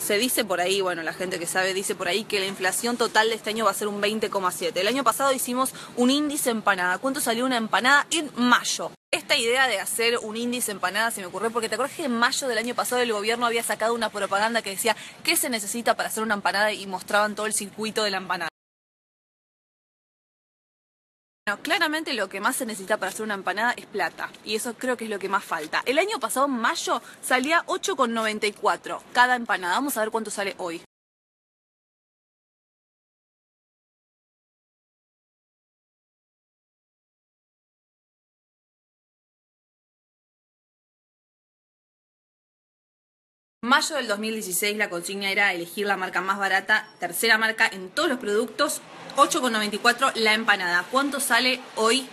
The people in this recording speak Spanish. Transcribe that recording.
Se dice por ahí, bueno, la gente que sabe dice por ahí que la inflación total de este año va a ser un 20,7. El año pasado hicimos un índice empanada. ¿Cuánto salió una empanada en mayo? Esta idea de hacer un índice empanada se me ocurrió porque te acuerdas que en mayo del año pasado el gobierno había sacado una propaganda que decía ¿qué se necesita para hacer una empanada? Y mostraban todo el circuito de la empanada. Bueno, claramente lo que más se necesita para hacer una empanada es plata, y eso creo que es lo que más falta. El año pasado, en mayo, salía 8,94 cada empanada. Vamos a ver cuánto sale hoy. Mayo del 2016 la consigna era elegir la marca más barata, tercera marca en todos los productos. 8,94 la empanada. ¿Cuánto sale hoy?